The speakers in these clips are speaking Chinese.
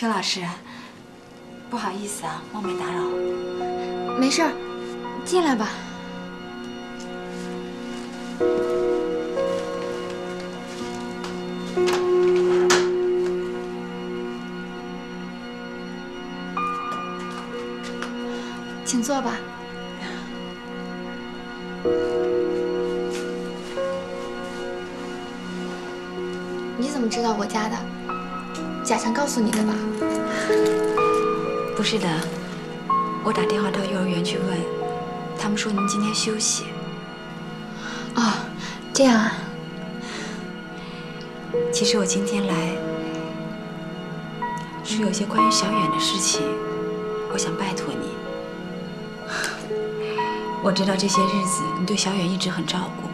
邱老师，不好意思啊，冒昧打扰。没事儿，进来吧。请坐吧。 你怎么知道我家的？贾强告诉你的吧？不是的，我打电话到幼儿园去问，他们说您今天休息。哦，这样啊。其实我今天来是有些关于小远的事情，我想拜托你。我知道这些日子你对小远一直很照顾，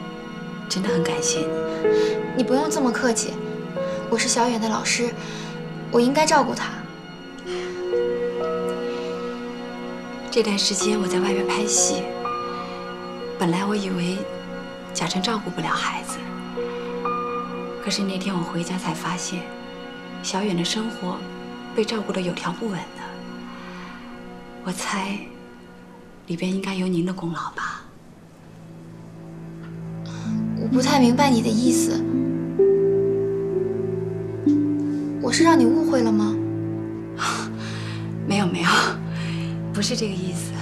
真的很感谢你。你不用这么客气。 我是小远的老师，我应该照顾他。这段时间我在外面拍戏，本来我以为贾晨照顾不了孩子，可是那天我回家才发现，小远的生活被照顾得有条不紊的。我猜，里边应该有您的功劳吧？我不太明白你的意思。 我是让你误会了吗？没有没有，不是这个意思。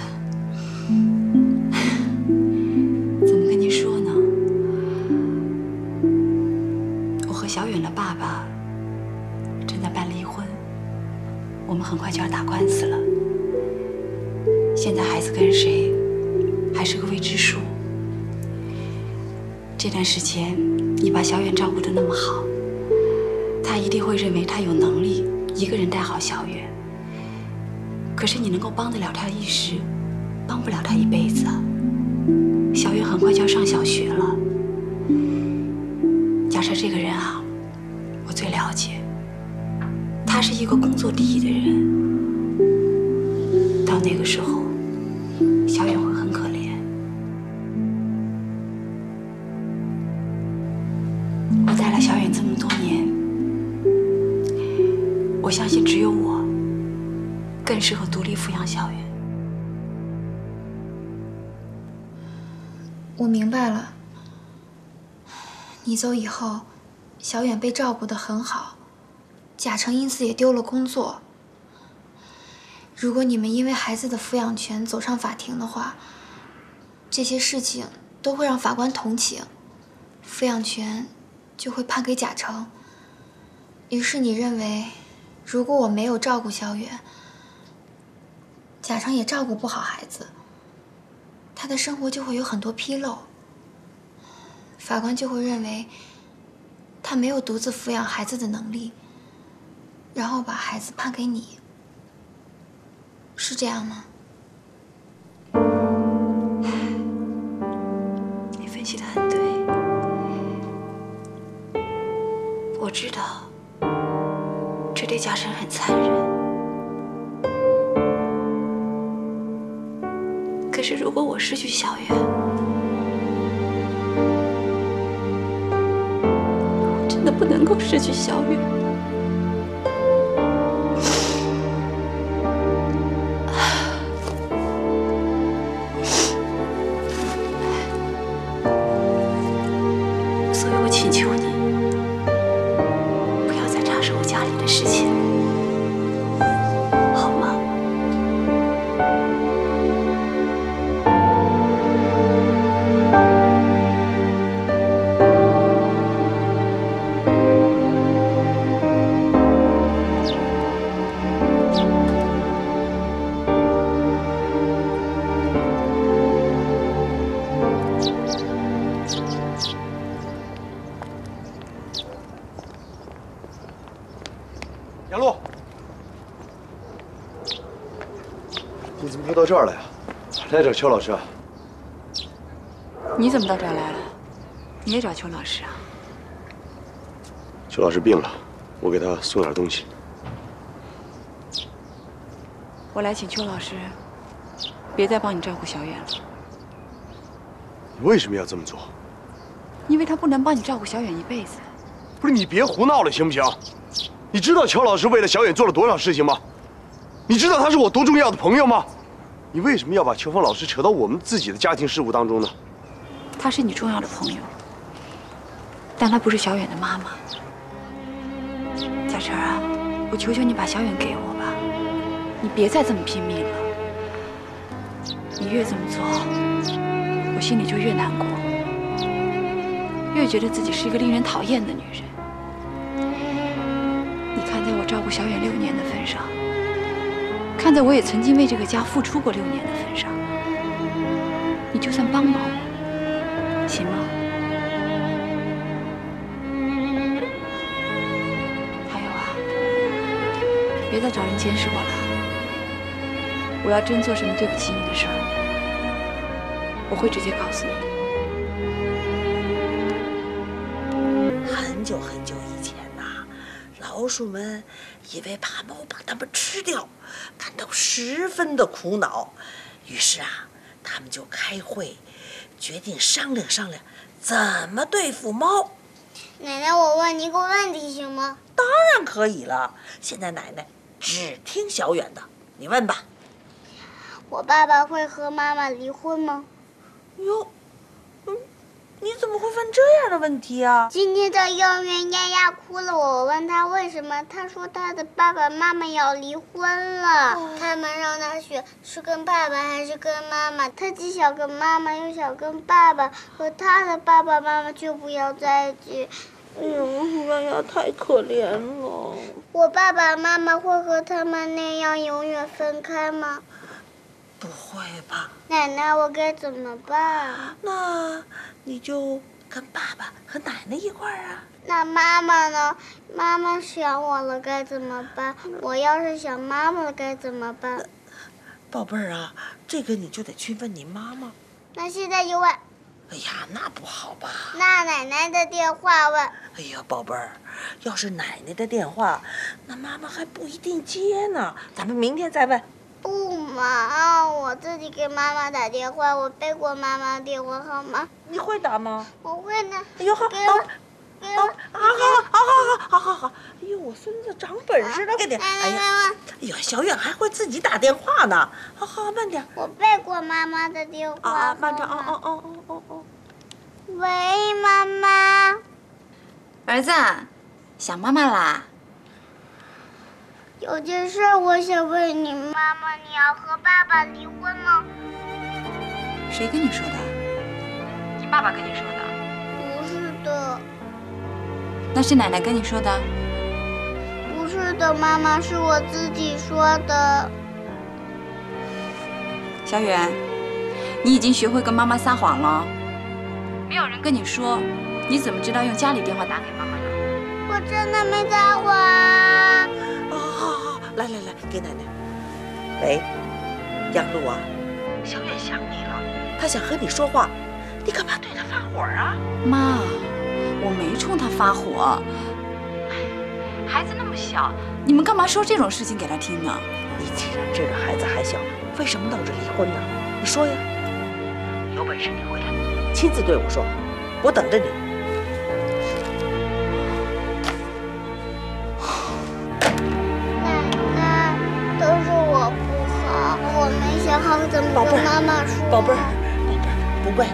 怎么跟您说呢？我和小远的爸爸正在办离婚，我们很快就要打官司了。现在孩子跟谁还是个未知数。这段时间你把小远照顾得那么好。 他一定会认为他有能力一个人带好小远，可是你能够帮得了他一时，帮不了他一辈子。小远很快就要上小学了，贾晨这个人啊，我最了解。他是一个工作第一的人，到那个时候，小远会很可怜。我带了小远这么多年。 我相信只有我更适合独立抚养小远。我明白了。你走以后，小远被照顾得很好，贾成因此也丢了工作。如果你们因为孩子的抚养权走上法庭的话，这些事情都会让法官同情，抚养权就会判给贾成。于是你认为？ 如果我没有照顾小远，贾成也照顾不好孩子，他的生活就会有很多纰漏。法官就会认为他没有独自抚养孩子的能力，然后把孩子判给你，是这样吗？你分析得很对，我知道。 这对家人很残忍，可是如果我失去小远，我真的不能够失去小远。所以我请求你。 事情好吗？杨璐，你怎么会到这儿来呀？来找邱老师啊？你怎么到这儿来了？你也找邱老师啊？邱老师病了，我给他送点东西。我来请邱老师，别再帮你照顾小远了。你为什么要这么做？因为他不能帮你照顾小远一辈子。不是你别胡闹了，行不行？你知道乔老师为了小远做了多少事情吗？你知道他是我多重要的朋友吗？你为什么要把乔峰老师扯到我们自己的家庭事务当中呢？他是你重要的朋友，但他不是小远的妈妈。贾晨啊，我求求你把小远给我吧，你别再这么拼命了。你越这么做，我心里就越难过，越觉得自己是一个令人讨厌的女人。 看在我照顾小远6年的份上，看在我也曾经为这个家付出过6年的份上，你就算帮帮我，行吗？还有啊，别再找人监视我了。我要真做什么对不起你的事儿，我会直接告诉你的。很久很久以前。 老鼠们以为怕猫把它们吃掉，感到十分的苦恼，于是啊，他们就开会，决定商量商量怎么对付猫。奶奶，我问你一个问题行吗？当然可以了。现在奶奶只听小远的，你问吧。我爸爸会和妈妈离婚吗？哟，你怎么会问这样的问题啊？今天在幼儿园，丫丫哭了，我问她为什么，她说她的爸爸妈妈要离婚了，他们让她选是跟爸爸还是跟妈妈，她既想跟妈妈又想跟爸爸，和她的爸爸妈妈就不要在一起。哎呦，丫丫太可怜了。我爸爸妈妈会和他们那样永远分开吗？不会吧，奶奶，我该怎么办？那。 你就跟爸爸和奶奶一块儿啊。那妈妈呢？妈妈想我了该怎么办？我要是想妈妈了该怎么办？宝贝儿啊，这个你就得去问你妈妈。那现在就问。哎呀，那不好吧？那奶奶的电话问。哎呀，宝贝儿，要是奶奶的电话，那妈妈还不一定接呢。咱们明天再问。 不嘛，我自己给妈妈打电话，我背过妈妈的电话号码。你会打吗？我会呢。哎呦，好，好，哎呦，我孙子长本事了，快点！哎呀，哎呦，小远还会自己打电话呢。好好，慢点。我背过妈妈的电话。啊，慢点，哦。喂，妈妈。儿子，想妈妈啦？ 有件事我想问你，妈妈，你要和爸爸离婚吗？谁跟你说的？你爸爸跟你说的？不是的。那是奶奶跟你说的？不是的，妈妈，是我自己说的。小远，你已经学会跟妈妈撒谎了。没有人跟你说，你怎么知道用家里电话打给妈妈呢？我真的没撒谎。 来，给奶奶。喂，杨璐啊，小远想你了，他想和你说话，你干嘛对他发火啊？妈，我没冲他发火。孩子那么小，你们干嘛说这种事情给他听呢？你既然知道孩子还小，为什么闹着离婚呢？你说呀，有本事你回来，亲自对我说，我等着你。 怎么跟妈妈说？宝贝儿，不怪你，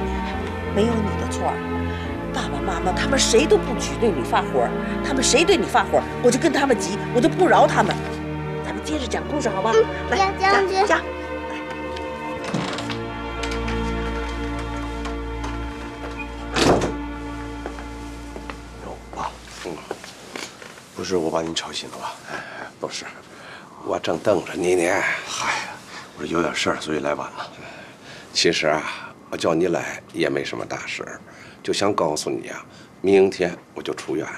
没有你的错。爸爸妈妈他们谁都不许对你发火，他们谁对你发火，我就跟他们急，我就不饶他们。咱们接着讲故事，好吧？来，讲。哟，爸，不是我把您吵醒了吧？哎，不是，我正瞪着你呢。嗨。 我有点事儿，所以来晚了。其实啊，我叫你来也没什么大事，就想告诉你啊，明天我就出院了。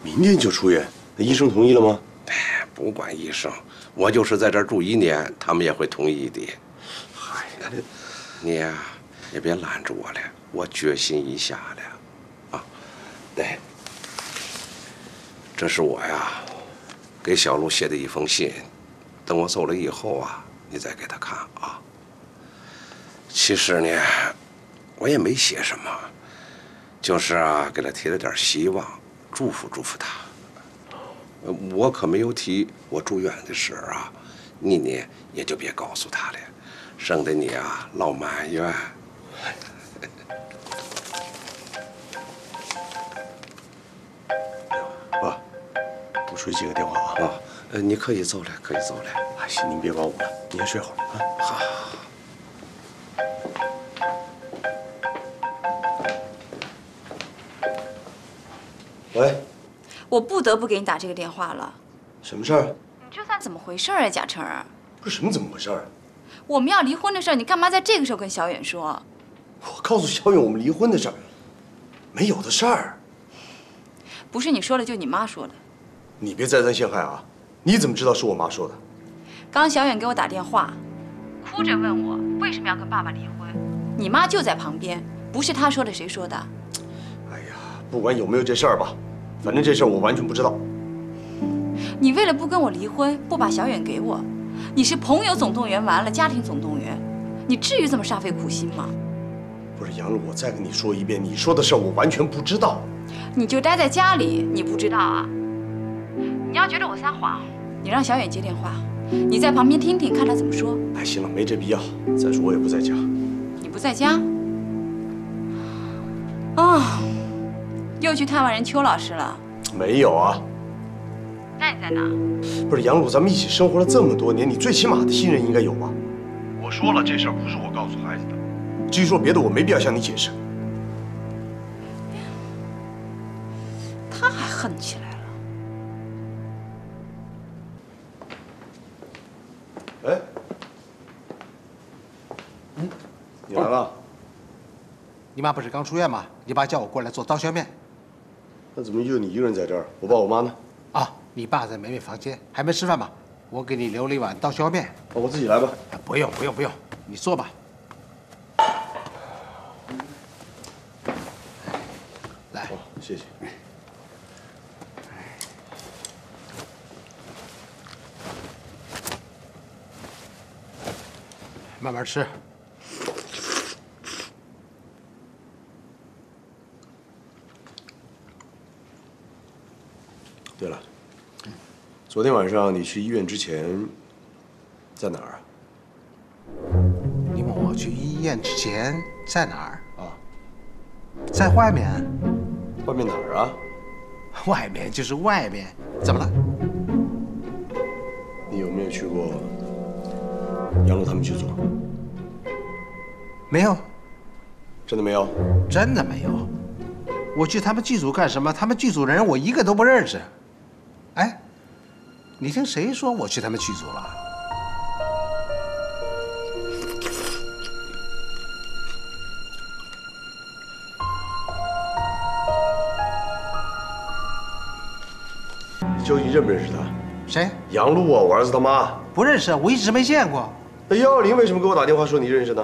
明天就出院？那医生同意了吗？哎，不管医生，我就是在这儿住1年，他们也会同意的。哎呀，你呀、啊、也别拦着我了，我决心一下了。啊，对，这是我呀给小璐写的一封信，等我走了以后啊。 你再给他看啊。其实呢，我也没写什么，就是啊，给他提了点希望，祝福祝福他。我可没有提我住院的事儿啊，你呢也就别告诉他了，省得你啊老埋怨。 我出去接个电话啊！啊，你可以走了，可以走了。哎，行，您别管我了，您先睡会儿啊。好。喂。我不得不给你打这个电话了。什么事儿？你这算怎么回事啊，贾成？不是什么怎么回事儿？我们要离婚的事儿，你干嘛在这个时候跟小远说？我告诉小远我们离婚的事儿，没有的事儿。不是你说的，就你妈说的。 你别再三陷害啊！你怎么知道是我妈说的？刚小远给我打电话，哭着问我为什么要跟爸爸离婚。你妈就在旁边，不是她说的谁说的？哎呀，不管有没有这事儿吧，反正这事儿我完全不知道。你为了不跟我离婚，不把小远给我，你是朋友总动员完了家庭总动员，你至于这么煞费苦心吗？不是杨璐，我再跟你说一遍，你说的事儿我完全不知道。你就待在家里，你不知道啊？ 你要觉得我撒谎，你让小远接电话，你在旁边听听，看他怎么说。哎，行了，没这必要。再说我也不在家。你不在家？啊，又去探望人邱老师了？没有啊。那你在哪？不是杨璐，咱们一起生活了这么多年，你最起码的信任应该有吧？我说了，这事儿不是我告诉孩子的。至于说别的，我没必要向你解释。他还恨起来。 哎，嗯，你来了。你妈不是刚出院吗？你爸叫我过来做刀削面。那怎么就你一个人在这儿？我爸我妈呢？啊，你爸在梅梅房间，还没吃饭吧？我给你留了一碗刀削面。哦，我自己来吧。不用不用不用，你坐吧。来，哦，谢谢。 慢慢吃。对了，昨天晚上你去医院之前，在哪儿啊？你问我去医院之前在哪儿啊？在外面。外面哪儿啊？外面就是外面，怎么了？你有没有去过？ 杨璐他们剧组没有，真的没有，真的没有。我去他们剧组干什么？他们剧组人我一个都不认识。哎，你听谁说我去他们剧组了？你究竟认不认识他？谁？杨璐啊，我儿子他妈。不认识，我一直没见过。 那110为什么给我打电话说你认识呢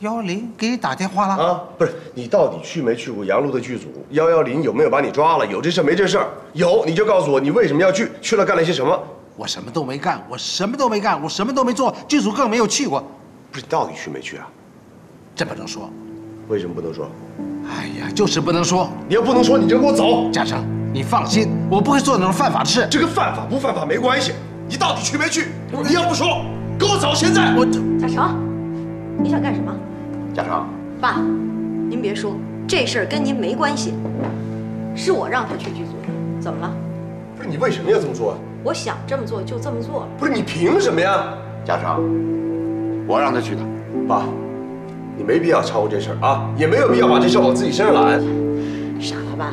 ？110给你打电话了啊？不是，你到底去没去过杨璐的剧组？110有没有把你抓了？有这事没这事？有你就告诉我你为什么要去？去了干了些什么？我什么都没干，我什么都没干，我什么都没做，剧组更没有去过。不是，你到底去没去啊？这不能说。为什么不能说？哎呀，就是不能说。你要不能说，你就给我走。贾成，你放心，我不会做那种犯法的事。这跟犯法不犯法没关系，你到底去没去？你要不说。 跟我走！现在我贾成，你想干什么？贾成，爸，您别说，这事儿跟您没关系，是我让他去剧组的。怎么了？不是你为什么要这么做啊？我想这么做就这么做了。不是你凭什么呀？贾成，我让他去的。爸，你没必要掺和这事儿啊，也没有必要把这事往自己身上揽。傻了吧？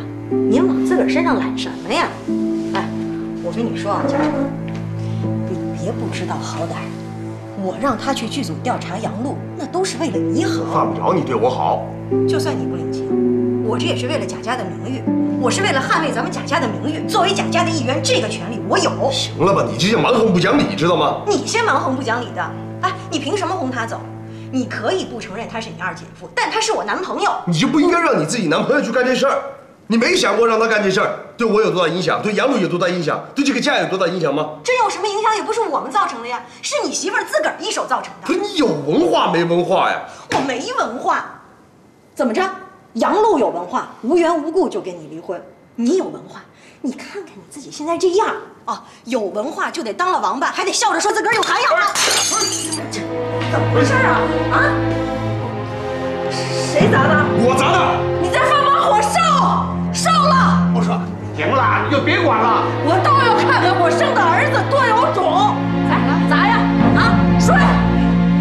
您往自个儿身上揽什么呀？哎，我跟你说啊，贾成，你别不知道好歹。 我让他去剧组调查杨璐，那都是为了你好。犯不着你对我好。就算你不领情，我这也是为了贾家的名誉，我是为了捍卫咱们贾家的名誉。作为贾家的一员，这个权利我有。行了吧，你这叫蛮横不讲理，知道吗？你先蛮横不讲理的。哎，你凭什么轰他走？你可以不承认他是你二姐夫，但他是我男朋友。你就不应该让你自己男朋友去干这事儿。你没想过让他干这事儿，对我有多大影响？对杨璐有多大影响？对这个家有多大影响吗？这有什么影响？ 也不是我们造成的呀，是你媳妇儿自个儿一手造成的。可你有文化没文化呀？我没文化，怎么着？杨璐有文化，无缘无故就跟你离婚；你有文化，你看看你自己现在这样啊，有文化就得当了王八，还得笑着说自个儿有涵养了。这怎么回事啊？啊？谁砸的？我砸的。你在放把火烧了。我说停了，你就别管了。我倒要看看我生的儿子多有种。砸呀！啊，摔，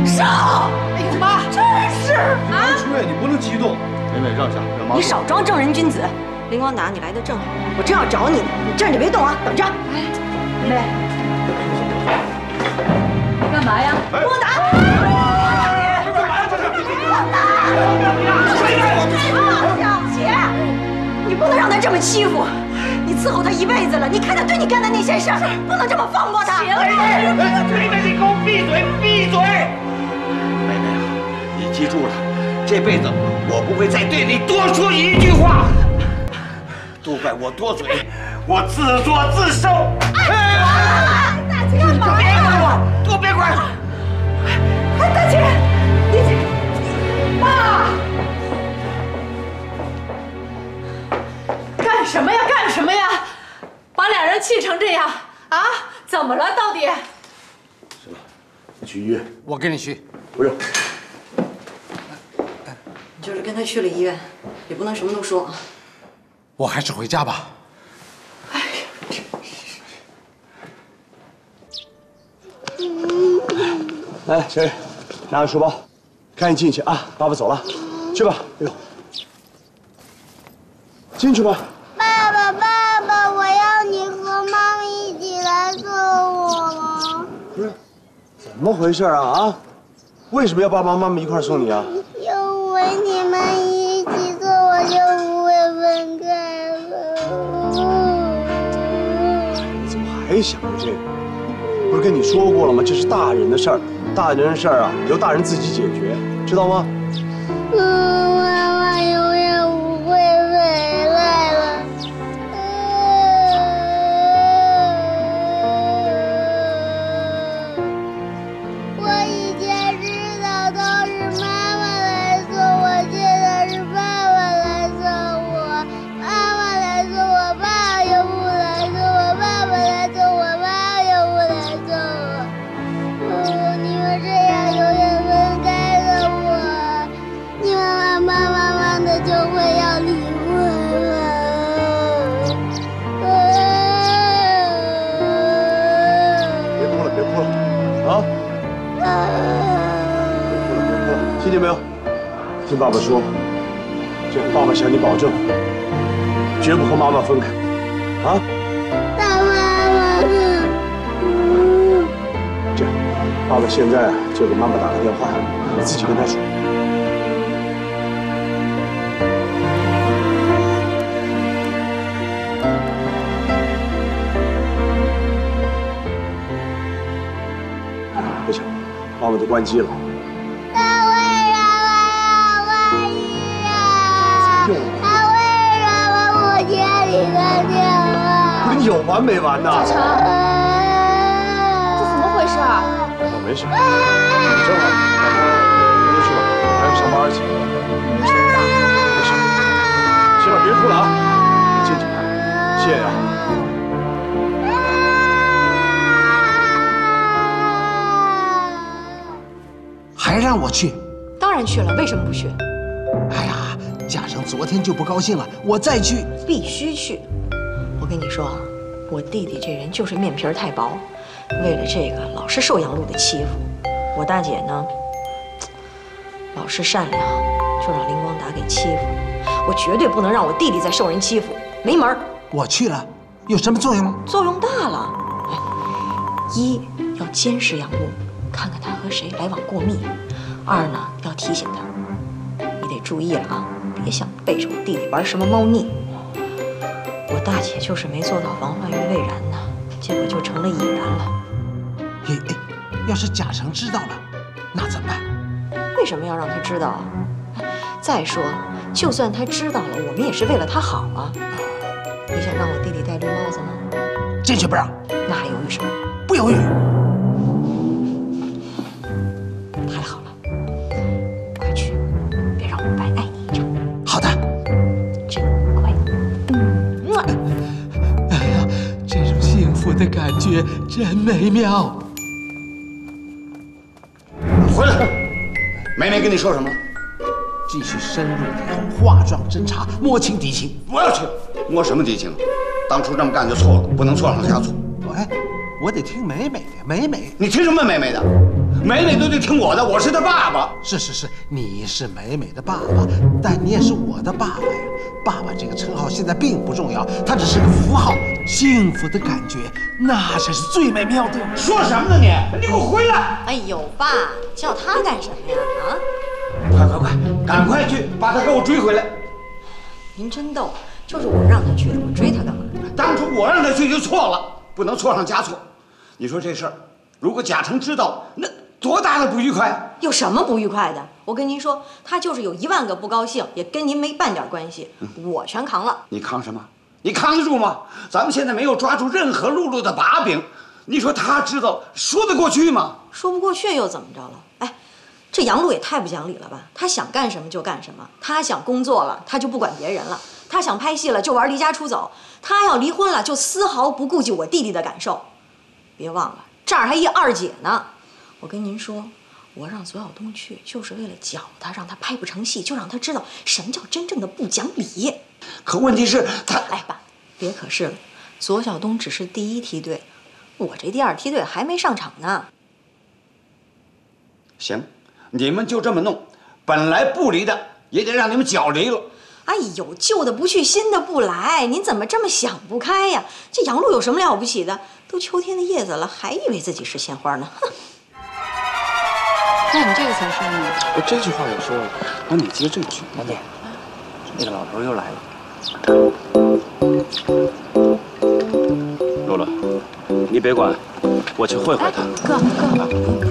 烧。 妈，真是啊！秋月，你不能激动，美美让下，让妈。你少装正人君子，林光达，你来的正好，我正要找你呢，你站着别动啊，等着。哎，美美，干嘛呀？光达，干嘛呀？这是光达，快点！小杰，你不能让他这么欺负，你伺候他一辈子了，你看他对你干的那些事儿，不能这么放过他。美美，你给我闭嘴，闭嘴！ 记住了，这辈子我不会再对你多说一句话。都怪我多嘴，我自作自受。哎，大姐，干嘛呀？别管我，都别管。哎，大姐，你爸，干什么呀？干什么呀？把俩人气成这样啊？怎么了？到底？行了，你去医院。我跟你去。不用。 就是跟他去了医院，也不能什么都说啊。我还是回家吧。哎呀，真是！来，小雨，拿个书包，赶紧进去啊！爸爸走了，去吧。哎呦，进去吧。爸爸，爸爸，我要你和妈妈一起来做我。不是，怎么回事啊？啊？为什么要爸爸妈妈一块送你啊？ 你们一起做，我就不会分开了。你怎么还想着这个？不是跟你说过了吗？这是大人的事儿，大人的事儿啊，由大人自己解决，知道吗？妈妈永远不会回来了。我以前知道都是妈。 听见没有？听爸爸说，这爸爸向你保证，绝不和妈妈分开，啊！大妈妈，这样，爸爸现在就给妈妈打个电话，你自己跟她说。不行，妈妈都关机了。 你有完没完呐？嘉诚，这怎么回事啊？我没事，你真好，你就去吧，还要上班去。没事吧？没事。行了，别哭了啊，进去，谢谢啊。 还让我去？当然去了，为什么不去？哎呀，嘉诚昨天就不高兴了，我再去必须去。我跟你说，我弟弟这人就是面皮太薄，为了这个老是受杨璐的欺负。我大姐呢，老是善良，就让林光达给欺负。我绝对不能让我弟弟再受人欺负，没门儿！我去了，有什么作用吗？作用大了。一要监视杨璐。 看看他和谁来往过密。二呢，要提醒他，你得注意了啊，别想背着我弟弟玩什么猫腻。我大姐就是没做到防患于未然呢，结果就成了已然了。咦，要是贾成知道了，那怎么办？为什么要让他知道啊？再说，就算他知道了，我们也是为了他好啊。你想让我弟弟戴绿帽子吗？坚决不让。那还犹豫什么？不犹豫。 太好了，快去，别让我白爱你一场。好的，真乖。事真美妙。回来，梅梅跟你说什么？继续深入你后，化妆侦查，摸清敌情。我要去摸什么敌情？当初这么干就错了，不能错上加错。哎，我得听梅梅的，梅梅，你听什么梅梅的？ 美美都得听我的，我是她爸爸。是是是，你是美美的爸爸，但你也是我的爸爸呀。爸爸这个称号现在并不重要，它只是个符号。幸福的感觉，那才是最美妙的。说什么呢你？你给我回来！哎呦，爸，叫他干什么呀？啊！快快快，赶快去把他给我追回来！您真逗，就是我让他去的，我追他干嘛？当初我让他去就错了，不能错上加错。你说这事儿，如果贾成知道，那…… 多大的不愉快！有什么不愉快的？我跟您说，他就是有10000个不高兴，也跟您没半点关系，我全扛了。你扛什么？你扛得住吗？咱们现在没有抓住任何露露的把柄，你说他知道说得过去吗？说不过去又怎么着了？哎，这杨璐也太不讲理了吧！他想干什么就干什么，他想工作了他就不管别人了，他想拍戏了就玩离家出走，他要离婚了就丝毫不顾及我弟弟的感受。别忘了，这儿还一二姐呢。 我跟您说，我让左晓东去，就是为了搅他，让他拍不成戏，就让他知道什么叫真正的不讲理。可问题是，他……哎，爸，别可是了，左晓东只是第一梯队，我这第二梯队还没上场呢。行，你们就这么弄，本来不离的也得让你们搅离了。哎呦，旧的不去，新的不来，您怎么这么想不开呀？这杨璐有什么了不起的？都秋天的叶子了，还以为自己是鲜花呢。哼。 那你这个才是呢。我这句话也说了，那你接这句。老姐，那个老头又来了。露露，你别管，我去会会他。哥，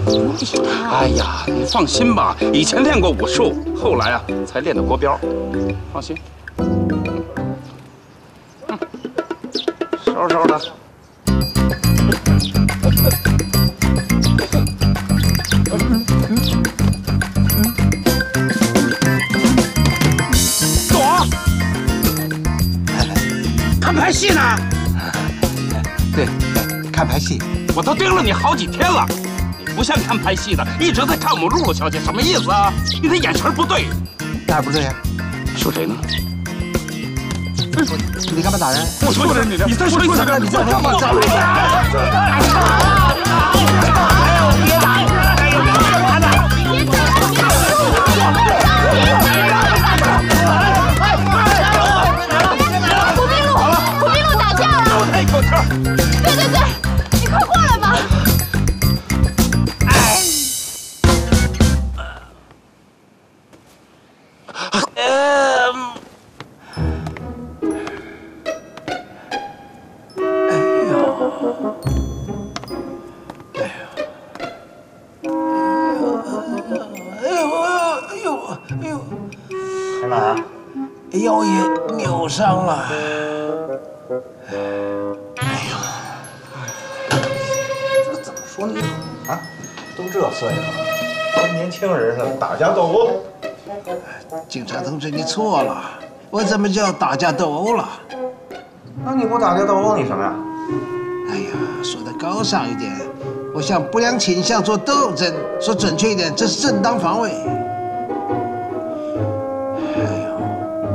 不是他。哎呀，你放心吧，以前练过武术，后来啊才练的国标。放心。嗯，收拾收拾他。 拍戏呢？对，看拍戏。我都盯了你好几天了，你不像看拍戏的，一直在看我们露露小姐，什么意思啊？你的眼神不对。哪不对呀？说谁呢？你干嘛打人？我说的你的，你再说一次，你再干嘛打人？别打！哎呦，别打！别打！别打！ 对，你快过来吧！哎呦！干嘛？腰也扭伤了。 这岁数跟年轻人似的打架斗殴，警察同志，你错了，我怎么叫打架斗殴了？那你不打架斗殴，你什么呀？哎呀，说的高尚一点，我向不良倾向做斗争，说准确一点，这是正当防卫。哎呦，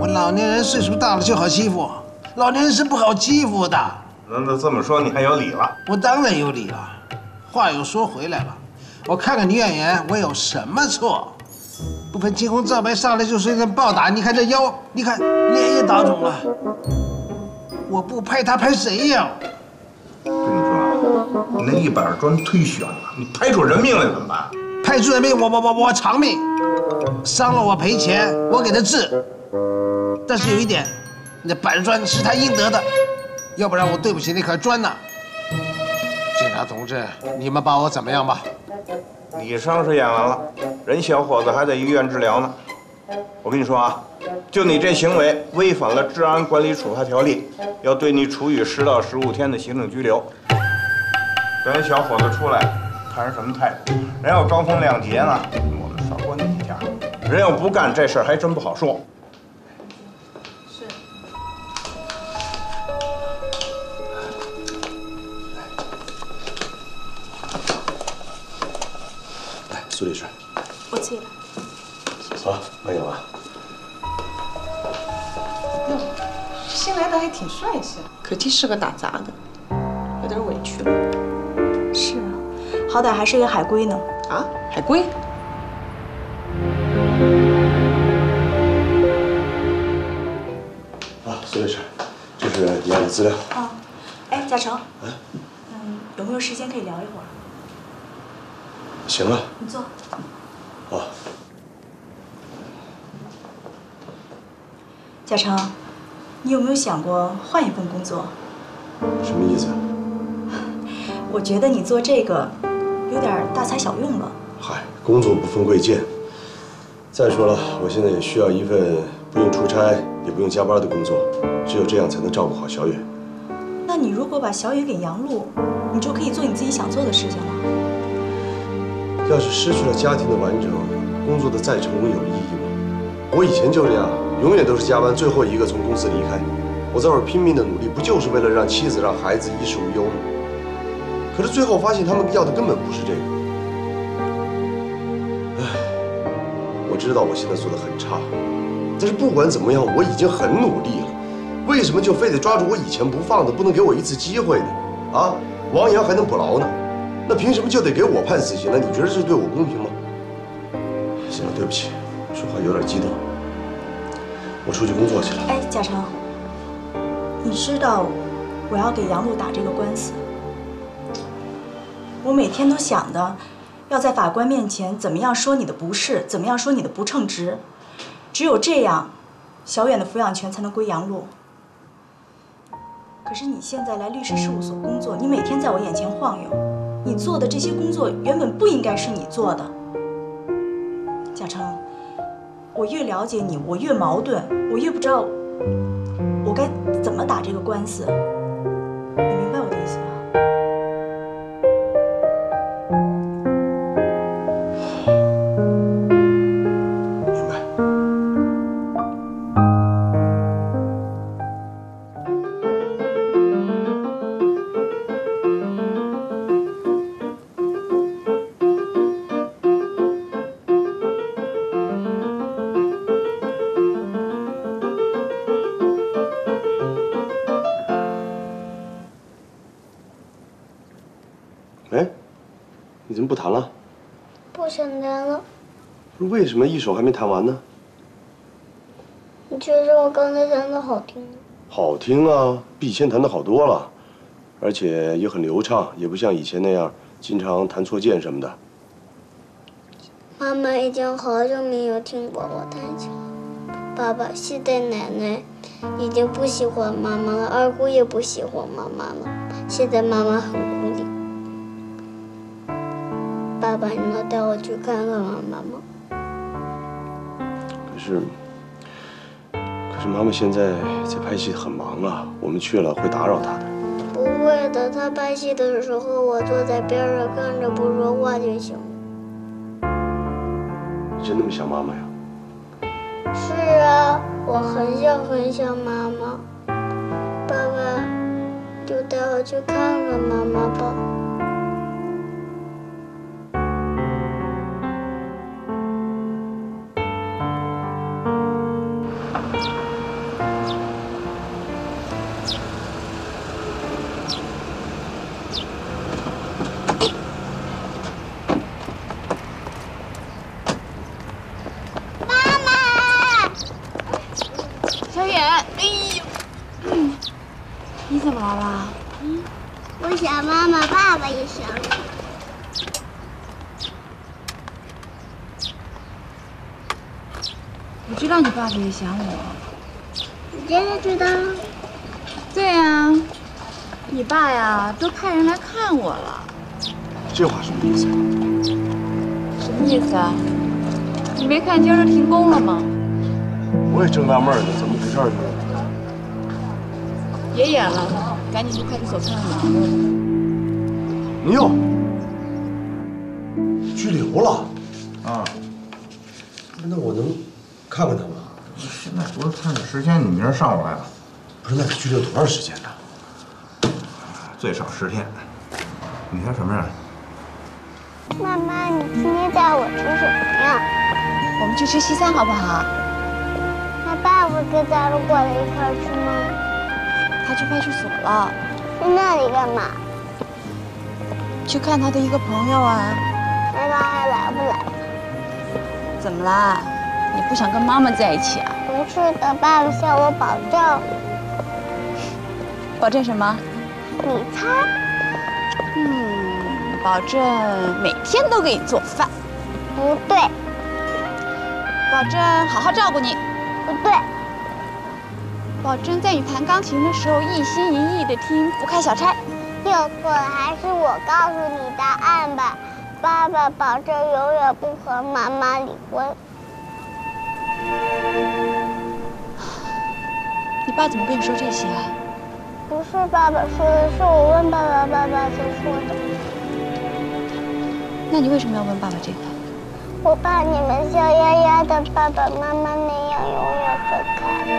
我老年人岁数大了就好欺负，老年人是不好欺负的。那这么说你还有理了？我当然有理了。话又说回来了。 我看看女演员，我有什么错？不分青红皂白上来就随便暴打，你看这腰，你看脸也打肿了。我不拍她拍谁呀？跟你说，你那一板砖忒悬了，你拍出人命来怎么办？拍出人命，我偿命，伤了我赔钱，我给他治。但是有一点，你的板砖是他应得的，要不然我对不起那块砖呢。警察同志，你们把我怎么样吧？ 你伤是演完了，人小伙子还在医院治疗呢。我跟你说啊，就你这行为违反了《治安管理处罚条例》，要对你处以10到15天的行政拘留。等人小伙子出来，看人什么态度。人要高风亮节呢，我们少管你一下；人要不干这事儿，还真不好说。是。苏律师，我自己来。谢谢。好，慢点吧。哟，这新来的还挺帅气，可惜是个打杂的，有点委屈了。是啊，好歹还是一个海归呢。啊，海归？ 苏律师，这是你要的资料。啊，哎，贾成，有没有时间可以聊一会儿？行啊。你坐。好。贾成，你有没有想过换一份工作？什么意思啊？我觉得你做这个有点大材小用了。嗨，工作不分贵贱。再说了，我现在也需要一份不用出差。 也不用加班的工作，只有这样才能照顾好小雨。那你如果把小雨给杨璐，你就可以做你自己想做的事情了。要是失去了家庭的完整，工作的再成功有意义吗？我以前就这样，永远都是加班最后一个从公司离开。我在外拼命的努力，不就是为了让妻子、让孩子衣食无忧吗？可是最后发现他们要的根本不是这个。唉，我知道我现在做的很差。 但是不管怎么样，我已经很努力了，为什么就非得抓住我以前不放的，不能给我一次机会呢？啊，王阳还能捕牢呢，那凭什么就得给我判死刑呢？你觉得这对我公平吗？行了，对不起，说话有点激动，我出去工作去了。哎，贾成，你知道我要给杨璐打这个官司，我每天都想的，要在法官面前怎么样说你的不是，怎么样说你的不称职。 只有这样，小远的抚养权才能归杨璐。可是你现在来律师事务所工作，你每天在我眼前晃悠，你做的这些工作原本不应该是你做的。贾成，我越了解你，我越矛盾，我越不知道我该怎么打这个官司。你明白我的意思吧？ 不谈了，不想谈了。为什么一首还没弹完呢？你觉得我刚才弹的好听吗？好听啊，比以前弹的好多了，而且也很流畅，也不像以前那样经常弹错键什么的。妈妈已经好久没有听过我弹琴，爸爸现在奶奶已经不喜欢妈妈了，二姑也不喜欢妈妈了，现在妈妈很孤立。 爸爸，你能带我去看看妈妈吗？可是妈妈现在在拍戏，很忙啊，我们去了会打扰她的。不会的，她拍戏的时候，我坐在边上看着，不说话就行。你真那么想妈妈呀？是啊，我很想很想妈妈。爸爸，就带我去看看妈妈吧。 爸爸也想我，你真的知道？对呀，你爸呀都派人来看我了。这话什么意思？什么意思啊？你没看今儿停工了吗？我也正纳闷呢，怎么回事呢？别演了，赶紧去派出所看看杨璐。你又拘留了？啊？那我能看看他吗？ 那不是看着时间，你明儿上午来吧？不是，那拘留多长时间呢？最少10天。你看什么样？妈妈，你今天带我吃什么呀？我们去吃西餐好不好？那爸爸跟咱们过来一块儿吃吗？他去派出所了。去那里干嘛？去看他的一个朋友啊。那他还来不来？怎么啦？你不想跟妈妈在一起啊？不是的，爸爸向我保证。保证什么？你猜。嗯。 保证每天都给你做饭，不对。保证好好照顾你，不对。保证在你弹钢琴的时候一心一意的听，不开小差。又错了，还是我告诉你答案吧。爸爸保证永远不和妈妈离婚。你爸怎么跟你说这些啊？不是爸爸说的，是我问爸爸，爸爸才说的。 那你为什么要问爸爸这个？我怕你们像丫丫的爸爸妈妈那样永远分开。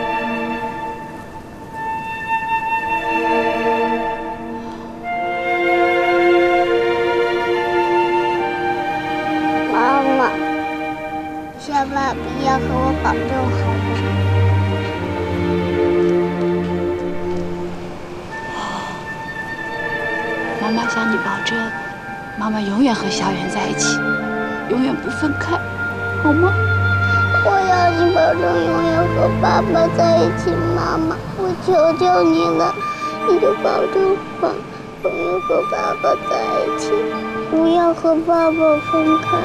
妈妈，千万不要和我保证好。妈妈向你保证。 妈妈永远和小远在一起，永远不分开，好吗？我要你保证永远和爸爸在一起，妈妈，我求求你了，你就保证吧，永远和爸爸在一起，不要和爸爸分开。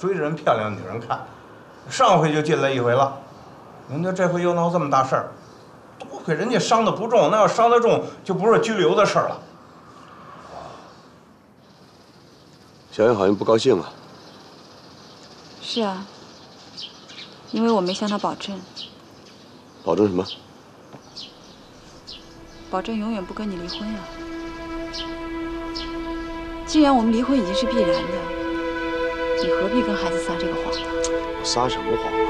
追着人漂亮女人看，上回就进来一回了，您这这回又闹这么大事儿，多亏人家伤得不重，那要伤得重就不是拘留的事儿了。小燕好像不高兴啊。是啊，因为我没向她保证。保证什么？保证永远不跟你离婚啊！既然我们离婚已经是必然的。 你何必跟孩子撒这个谎呢？我撒什么谎啊？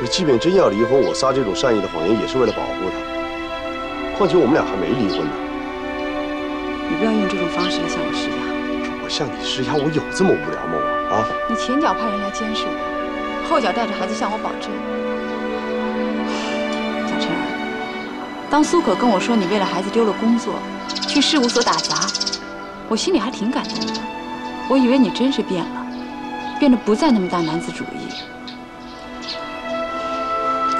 你即便真要离婚，我撒这种善意的谎言也是为了保护他。况且我们俩还没离婚呢。你不要用这种方式来向我施压。我向你施压，我有这么无聊吗？我啊！你前脚派人来监视我，后脚带着孩子向我保证。小陈，当苏可跟我说你为了孩子丢了工作，去事务所打杂，我心里还挺感动的。我以为你真是变了。 变得不再那么大男子主义，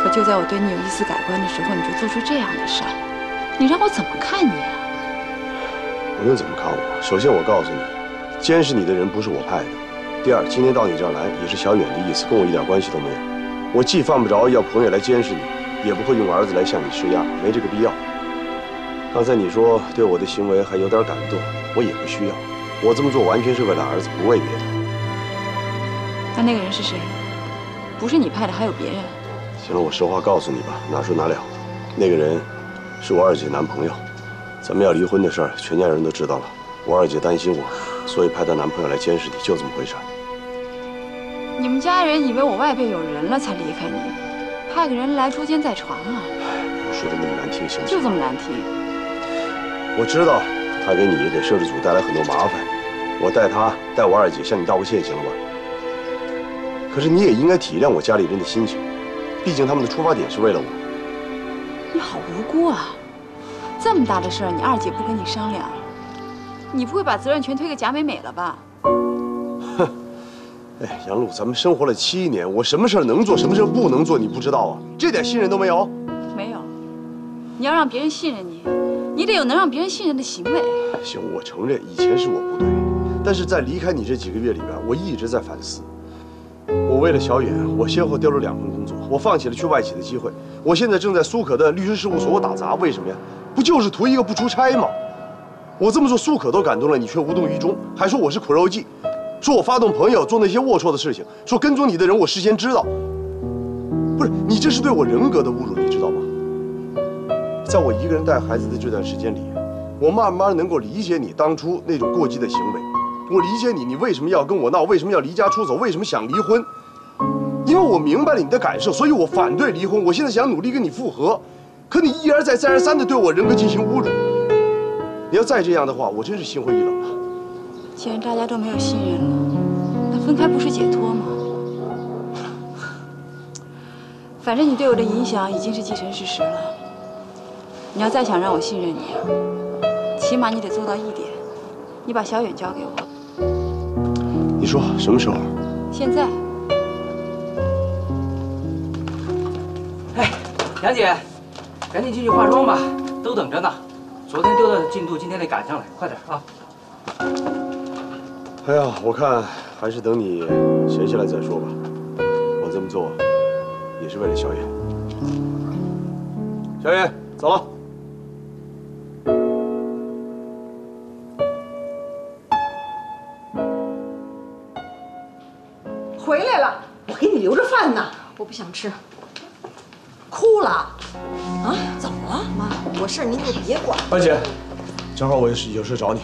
可就在我对你有一丝改观的时候，你就做出这样的事儿，你让我怎么看你啊？我用怎么看我？首先，我告诉你，监视你的人不是我派的；第二，今天到你这儿来也是小远的意思，跟我一点关系都没有。我既犯不着要朋友来监视你，也不会用儿子来向你施压，没这个必要。刚才你说对我的行为还有点感动，我也不需要。我这么做完全是为了儿子，不为别的。 那那个人是谁？不是你派的，还有别人。行了，我实话告诉你吧，哪说哪了。那个人是我二姐男朋友，咱们要离婚的事儿，全家人都知道了。我二姐担心我，所以派她男朋友来监视你，就这么回事。你们家人以为我外边有人了才离开你，派个人来捉奸在床啊！我说的那么难听行吗？就这么难听。我知道他给你给摄制组带来很多麻烦，我带他带我二姐向你道个歉，行了吧？ 可是你也应该体谅我家里人的心情，毕竟他们的出发点是为了我。你好无辜啊！这么大的事儿，你二姐不跟你商量，你不会把责任全推给贾美美了吧？哼！哎，杨璐，咱们生活了7年，我什么事儿能做，什么事儿不能做，你不知道啊？这点信任都没有？没有。你要让别人信任你，你得有能让别人信任的行为。行，我承认以前是我不对，但是在离开你这几个月里边，我一直在反思。 我为了小远，我先后丢了2份工作，我放弃了去外企的机会。我现在正在苏可的律师事务所我打杂，为什么呀？不就是图一个不出差吗？我这么做，苏可都感动了，你却无动于衷，还说我是苦肉计。说我发动朋友做那些龌龊的事情，说跟踪你的人我事先知道。不是，你这是对我人格的侮辱，你知道吗？在我一个人带孩子的这段时间里，我慢慢能够理解你当初那种过激的行为，我理解你，你为什么要跟我闹，为什么要离家出走，为什么想离婚，因为我明白了你的感受，所以我反对离婚。我现在想努力跟你复合，可你一而再、再而三的对我人格进行侮辱。你要再这样的话，我真是心灰意冷了。既然大家都没有信任了，那分开不是解脱吗？反正你对我的影响已经是既成事实了。你要再想让我信任你啊，起码你得做到一点，你把小远交给我。你说什么时候？现在。哎，杨姐，赶紧进去化妆吧，都等着呢。昨天丢的进度，今天得赶上来，快点啊！哎呀，我看还是等你闲下来再说吧。我这么做也是为了小远。小远，走了。 回来了，我给你留着饭呢。我不想吃。哭了？啊？怎么了？妈，我事您就别管。二姐，正好我有事找你。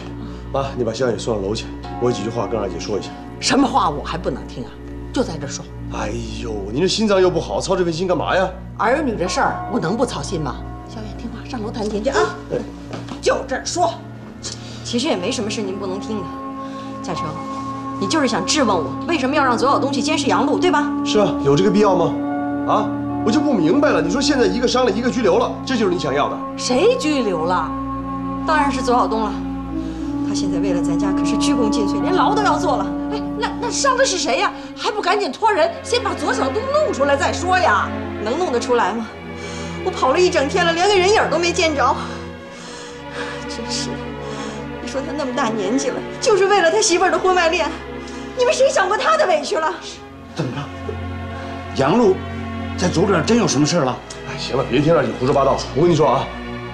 妈，你把香姐送上楼去，我有几句话跟二姐说一下。什么话我还不能听啊？就在这说。哎呦，您这心脏又不好，操这份心干嘛呀？儿女这事儿，我能不操心吗？小远，听话，上楼弹琴去啊。对，就这说。其实也没什么事您不能听的，嘉诚。 你就是想质问我为什么要让左小东去监视杨璐，对吧？是啊，有这个必要吗？啊，我就不明白了。你说现在一个伤了，一个拘留了，这就是你想要的？谁拘留了？当然是左小东了。他现在为了咱家可是鞠躬尽瘁，连牢都要做了。哎，那伤的是谁呀？还不赶紧托人先把左小东弄出来再说呀？能弄得出来吗？我跑了一整天了，连个人影都没见着，真是的。 说他那么大年纪了，就是为了他媳妇儿的婚外恋，你们谁想过他的委屈了？怎么着？杨璐在组里边真有什么事了？哎，行了，别听二姐胡说八道了。我跟你说啊，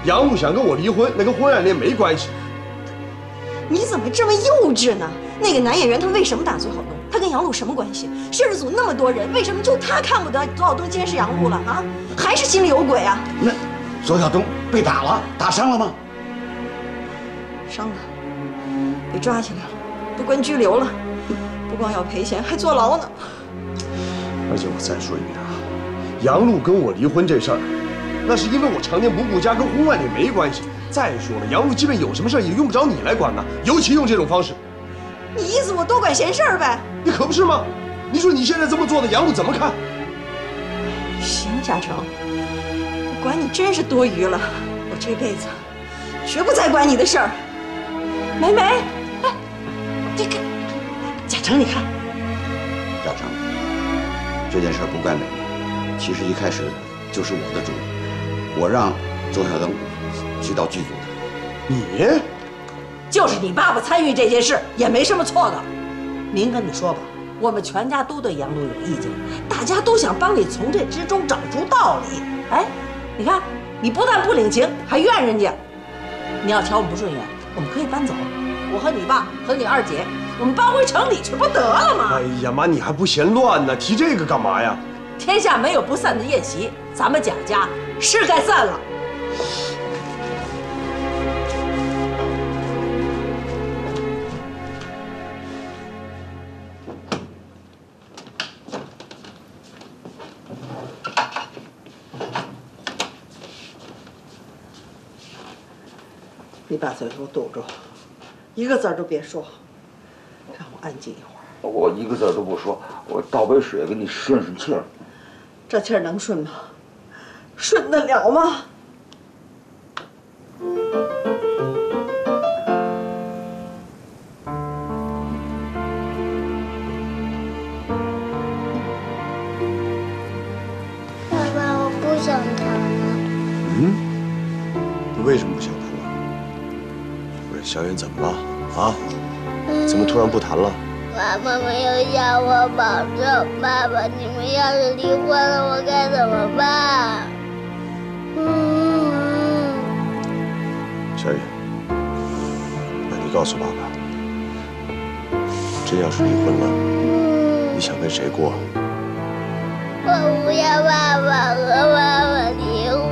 杨璐想跟我离婚，那跟婚外恋没关系。你怎么这么幼稚呢？那个男演员他为什么打左小东？他跟杨璐什么关系？摄制组那么多人，为什么就他看不得左小东监视杨璐了啊？还是心里有鬼啊？那左小东被打了，打伤了吗？伤了。 被抓起来了，被关拘留了，不光要赔钱，还坐牢呢。而且我再说一遍啊，杨璐跟我离婚这事儿，那是因为我常年不顾家，跟婚外恋没关系。再说了，杨璐即便有什么事儿，也用不着你来管呐，尤其用这种方式。你意思我多管闲事儿呗？你可不是吗？你说你现在这么做的，杨璐怎么看？行，嘉诚，我管你真是多余了。我这辈子绝不再管你的事儿。梅梅。 你看，嘉诚，你看，嘉诚，这件事不怪美美，其实一开始就是我的主意，我让左小东去到剧组的。你，就是你爸爸参与这件事也没什么错的。您跟你说吧，我们全家都对杨璐有意见，大家都想帮你从这之中找出道理。哎，你看，你不但不领情，还怨人家。你要瞧我们不顺眼，我们可以搬走。 我和你爸和你二姐，我们搬回城里去不得了吗？哎呀妈，你还不嫌乱呢？提这个干嘛呀？天下没有不散的宴席，咱们蒋家是该散了。你把嘴给我堵住！ 一个字儿都别说，让我安静一会儿。我一个字儿都不说，我倒杯水给你顺顺气儿。这气儿能顺吗？顺得了吗？爸爸，我不想谈了。嗯？你为什么不想谈？ 小远怎么了？啊？怎么突然不谈了？爸爸没有向我保证，爸爸，你们要是离婚了，我该怎么办？小远，那你告诉爸爸，真要是离婚了，你想跟谁过？我不要爸爸和妈妈离婚。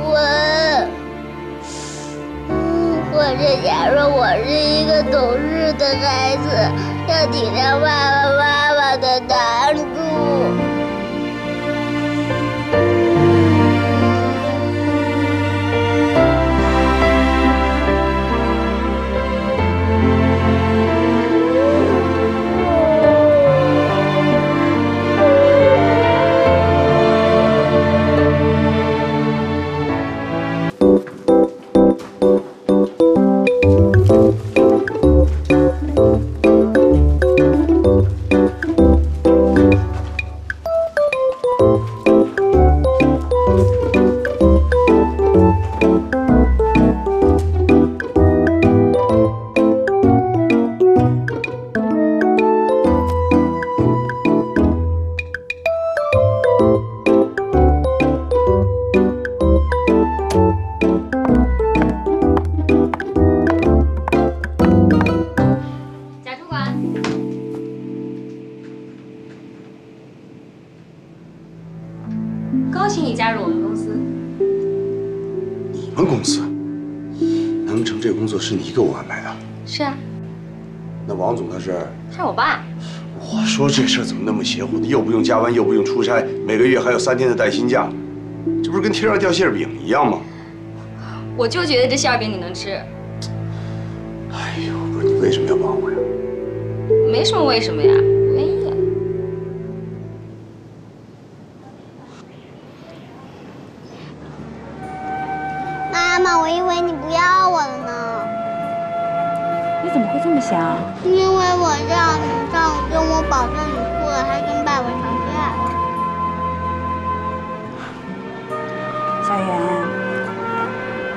或者，假如我是一个懂事的孩子，要体谅爸爸妈妈的难处。 这事怎么那么邪乎呢？又不用加班，又不用出差，每个月还有3天的带薪假，这不是跟天上掉馅饼一样吗？我就觉得这馅饼你能吃。哎呦，不是你为什么要帮我呀？没什么为什么呀，我愿意。妈妈，我以为你不要我了呢。你怎么会这么想啊？因为我让你。 跟我保证，你哭了还跟爸爸吵架。小袁，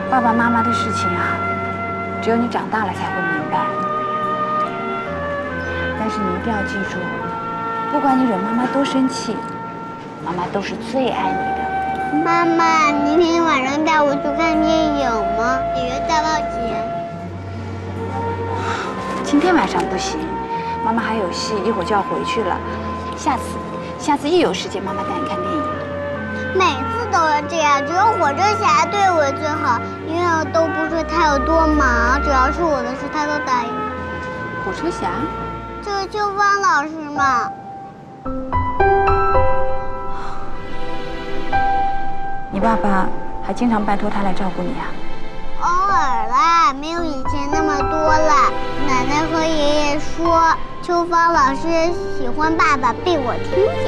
爸爸妈妈的事情啊，只有你长大了才会明白。但是你一定要记住，不管你惹妈妈多生气，妈妈都是最爱你的。妈妈，明天晚上带我去看电影吗？演员大冒险。今天晚上不行。 妈妈还有戏，一会儿就要回去了。下次一有时间，妈妈带你看电影。每次都是这样，只有火车侠对我最好，因为都不说他有多忙，只要是我的事，他都答应。火车侠？就是秋芳老师嘛。你爸爸还经常拜托他来照顾你啊？ 偶尔啦，没有以前那么多了。奶奶和爷爷说，秋芳老师喜欢爸爸，被我听见。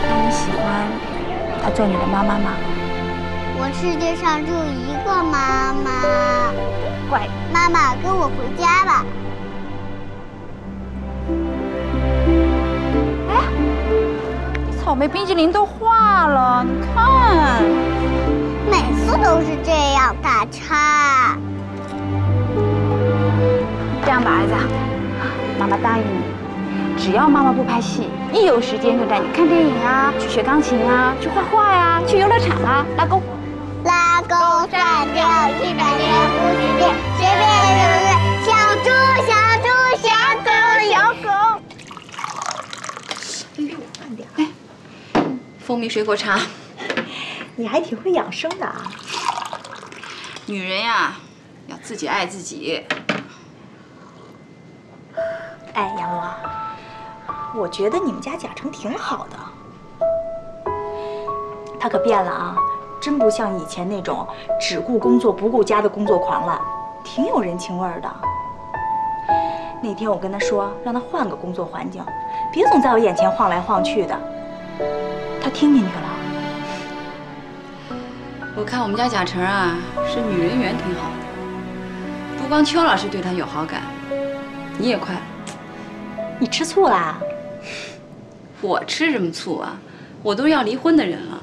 那你喜欢她做你的妈妈吗？我世界上只有一个妈妈。乖，妈妈，跟我回家吧。 草莓冰激凌都化了，你看，每次都是这样打叉。这样吧，儿子，妈妈答应你，只要妈妈不拍戏，一有时间就带你看电影啊，去学钢琴啊，去画画呀，去游乐场啊，拉钩。拉钩、上吊、100年不许变，随便随便，小猪、小猪、小狗、小狗。哎呦，慢点，哎。 蜂蜜水果茶，你还挺会养生的啊！女人呀，要自己爱自己。哎，杨罗，我觉得你们家贾成挺好的，他可变了啊，真不像以前那种只顾工作不顾家的工作狂了，挺有人情味儿的。那天我跟他说，让他换个工作环境，别总在我眼前晃来晃去的。 他听进去了。我看我们家贾成啊，是女人缘挺好的，不光邱老师对他有好感，你也快。你吃醋啦？我吃什么醋啊？我都要离婚的人了。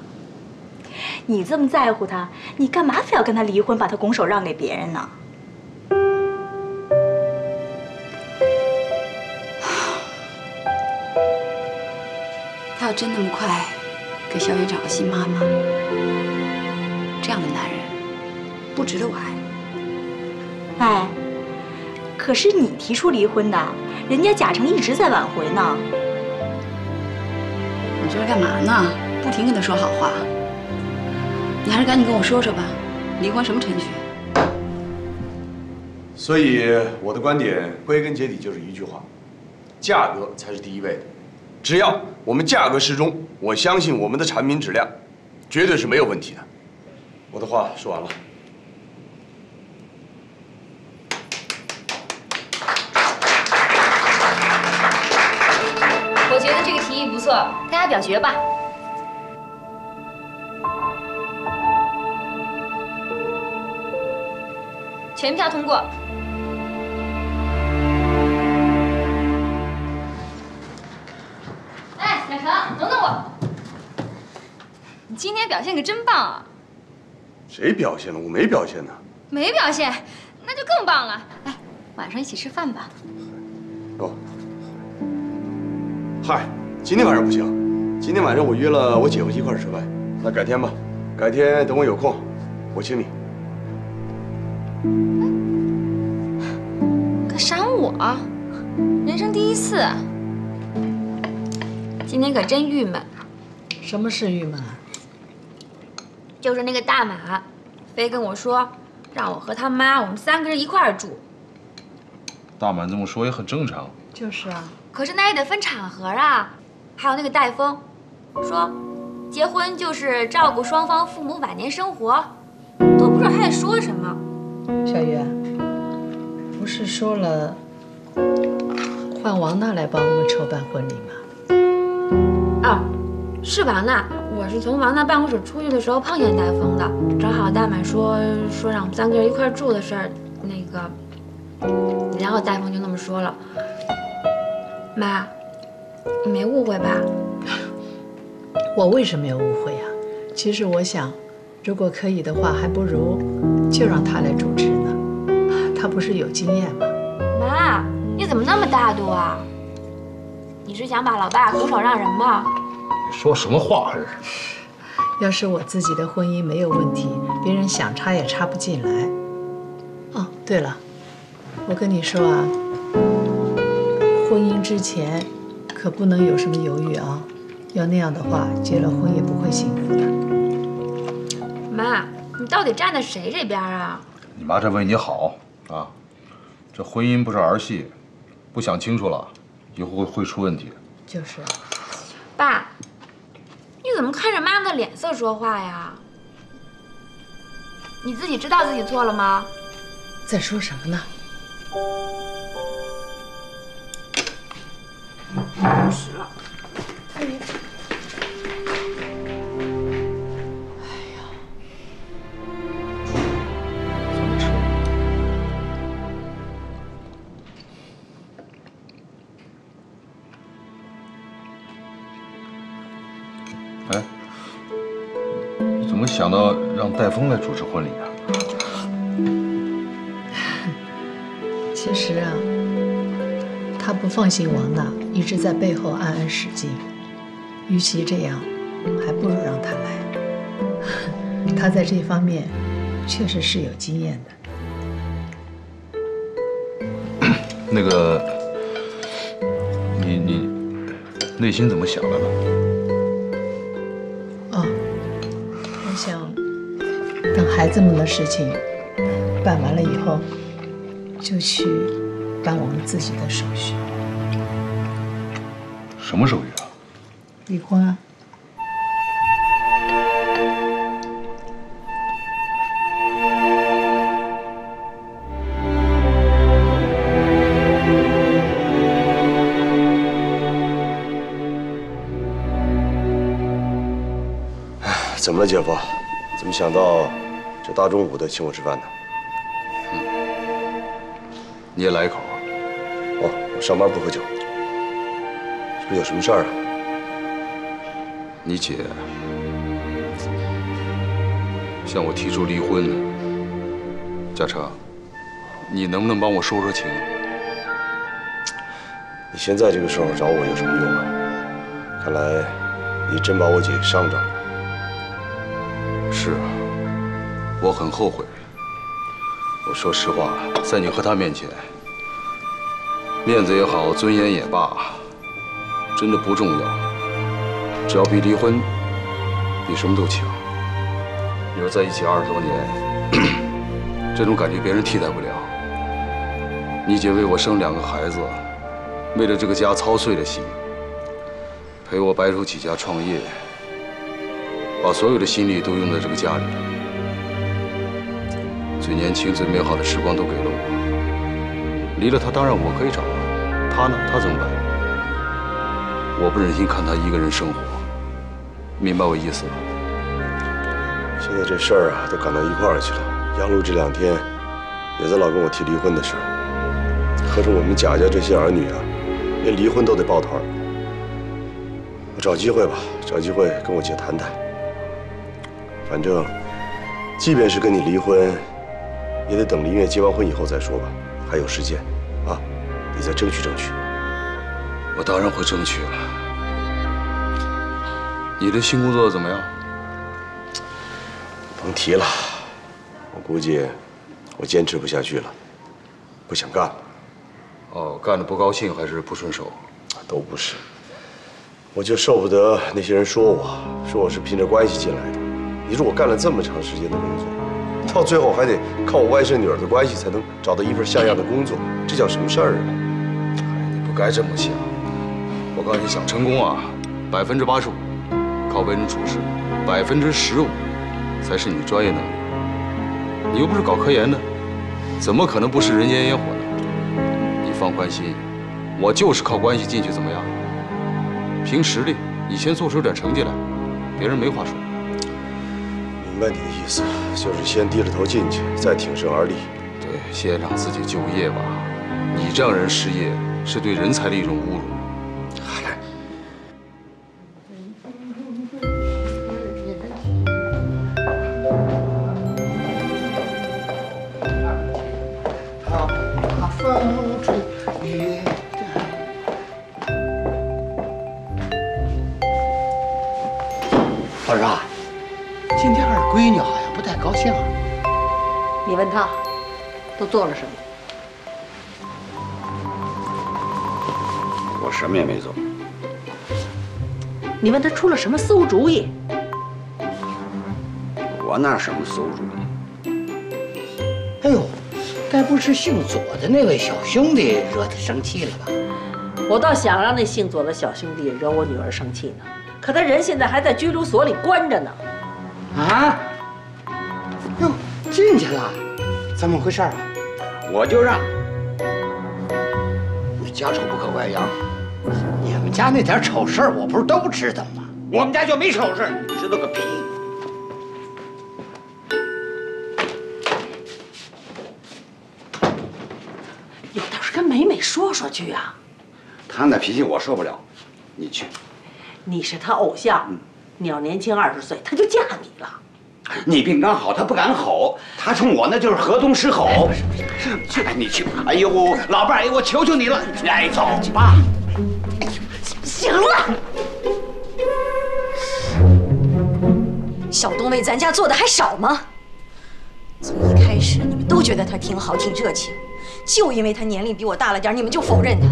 你这么在乎他，你干嘛非要跟他离婚，把他拱手让给别人呢？他要真那么快。 给小远找个新妈妈。这样的男人不值得我爱。哎，可是你提出离婚的，人家贾成一直在挽回呢。你这是干嘛呢？不停跟他说好话。你还是赶紧跟我说说吧，离婚什么程序？所以我的观点归根结底就是一句话：价格才是第一位的。 只要我们价格适中，我相信我们的产品质量绝对是没有问题的。我的话说完了。我觉得这个提议不错，大家表决吧。全票通过。 贾成，等等我！你今天表现可真棒啊！谁表现了？我没表现呢。没表现，那就更棒了。哎，晚上一起吃饭吧。哦。嗨，今天晚上不行。今天晚上我约了我姐夫一块儿吃饭，那改天吧。改天等我有空，我请你。敢闪我？人生第一次。 今天可真郁闷。什么是郁闷啊？就是那个大马，非跟我说，让我和他妈，我们三个人一块儿住。大马这么说也很正常。就是啊。可是那也得分场合啊。还有那个戴峰，说，结婚就是照顾双方父母晚年生活，都不知道他在说什么。小鱼，不是说了，换王娜来帮我们筹办婚礼吗？ 哦，是王娜，我是从王娜办公室出去的时候碰见戴峰的。正好大满说让我们三个人一块住的事儿，那个，然后戴峰就那么说了。妈，你没误会吧？我为什么要误会呀？其实我想，如果可以的话，还不如就让他来主持呢。他不是有经验吗？妈，你怎么那么大度啊？ 你是想把老爸拱手让人吗？你说什么话这是？要是我自己的婚姻没有问题，别人想插也插不进来。哦，对了，我跟你说啊，婚姻之前可不能有什么犹豫啊，要那样的话，结了婚也不会幸福的。妈，你到底站在谁这边啊？你妈这为你好啊，这婚姻不是儿戏，不想清楚了。 以后会出问题的。就是，爸，你怎么看着妈妈的脸色说话呀？你自己知道自己错了吗？在说什么呢？不是了。哎呀，怎么吃？ 哎，你怎么想到让戴峰来主持婚礼啊？其实啊，他不放心王娜，一直在背后暗暗使劲。与其这样，还不如让他来。他在这方面确实是有经验的。那个，你内心怎么想的呢？ 想等孩子们的事情办完了以后，就去办我们自己的手续。什么手续啊？离婚啊！怎么了，姐夫？ 怎么想到这大中午的请我吃饭呢？你也来一口啊？哦，我上班不喝酒。是不是有什么事儿啊？你姐向我提出离婚呢。嘉诚，你能不能帮我说说情？你现在这个时候找我有什么用啊？看来你真把我姐伤着了。 是啊，我很后悔。我说实话，在你和他面前，面子也好，尊严也罢，真的不重要。只要比离婚，比什么都强。你说在一起20多年，这种感觉别人替代不了。你姐为我生2个孩子，为了这个家操碎了心，陪我白手起家创业，把所有的心力都用在这个家里了。 最年轻、最美好的时光都给了我，离了他，当然我可以找他，他呢？他怎么办？我不忍心看他一个人生活，明白我意思吗？现在这事儿啊，都赶到一块儿去了。杨璐这2天也在老跟我提离婚的事儿，合着我们贾家这些儿女啊，连离婚都得抱团。我找机会吧，找机会跟我姐谈谈。反正，即便是跟你离婚。 也得等林月结完婚以后再说吧，还有时间，啊，你再争取争取。我当然会争取了。你的新工作怎么样？甭提了，我估计我坚持不下去了，不想干了。哦，干得不高兴还是不顺手？都不是，我就受不得那些人说我是凭着关系进来的。你说我干了这么长时间的工作。 到最后还得靠我外甥女儿的关系才能找到一份像样的工作，这叫什么事儿啊？哎，你不该这么想。我告诉你，想成功啊，85%靠为人处事，15%才是你专业能力。你又不是搞科研的，怎么可能不食人间烟火呢？你放宽心，我就是靠关系进去，怎么样？凭实力，你先做出点成绩来，别人没话说。 明白你的意思，就是先低着头进去，再挺身而立。对，先让自己就业吧。你这样人失业，是对人才的一种侮辱。嗨。好，好风吹雨打。儿啊。 今天二闺女好像不太高兴啊。你问她，都做了什么？我什么也没做。你问她出了什么馊主意？我哪什么馊主意？哎呦，该不是姓左的那位小兄弟惹她生气了吧？我倒想让那姓左的小兄弟惹我女儿生气呢，可他人现在还在拘留所里关着呢。 啊！哟，进去了，怎么回事啊？我就让，你家丑不可外扬，你们家那点丑事儿我不是都知道吗？我们家就没丑事，你知道个屁！你倒是跟美美说说去啊！她那脾气我受不了，你去。你是她偶像。嗯 你要年轻20岁，她就嫁你了。你病刚好，她不敢吼，她冲我那就是河东狮吼。不是不是，去吧，你去吧。哎呦，老伴儿，哎，我求求你了，哎，走吧。哎呦，行了。小东为咱家做的还少吗？从一开始你们都觉得他挺好，挺热情，就因为他年龄比我大了点，你们就否认他。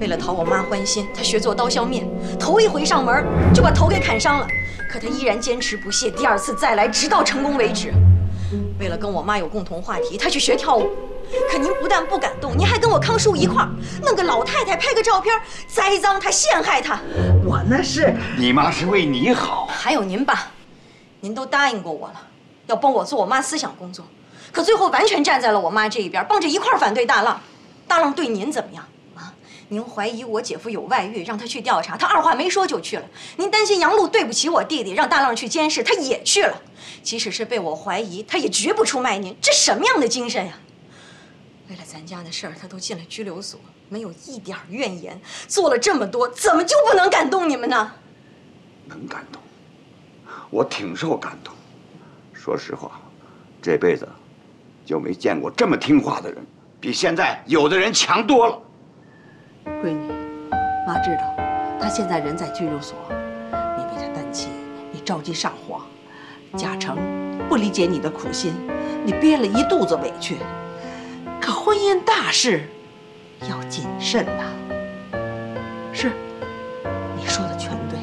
为了讨我妈欢心，他学做刀削面，头一回上门就把头给砍伤了。可他依然坚持不懈，第2次再来，直到成功为止。为了跟我妈有共同话题，他去学跳舞。可您不但不感动，您还跟我康叔一块儿弄个老太太拍个照片，栽赃他，陷害他。我那是你妈是为你好，还有您爸，您都答应过我了，要帮我做我妈思想工作，可最后完全站在了我妈这一边，帮着一块儿反对大浪。大浪对您怎么样？ 您怀疑我姐夫有外遇，让他去调查，他2话没说就去了。您担心杨璐对不起我弟弟，让大浪去监视，他也去了。即使是被我怀疑，他也绝不出卖您。这什么样的精神呀！为了咱家的事儿，他都进了拘留所，没有一点怨言，做了这么多，怎么就不能感动你们呢？能感动，我挺受感动。说实话，这辈子就没见过这么听话的人，比现在有的人强多了。 闺女，妈知道，她现在人在拘留所，你为她担心，你着急上火，贾成不理解你的苦心，你憋了一肚子委屈。可婚姻大事，要谨慎呐。是，你说的全对。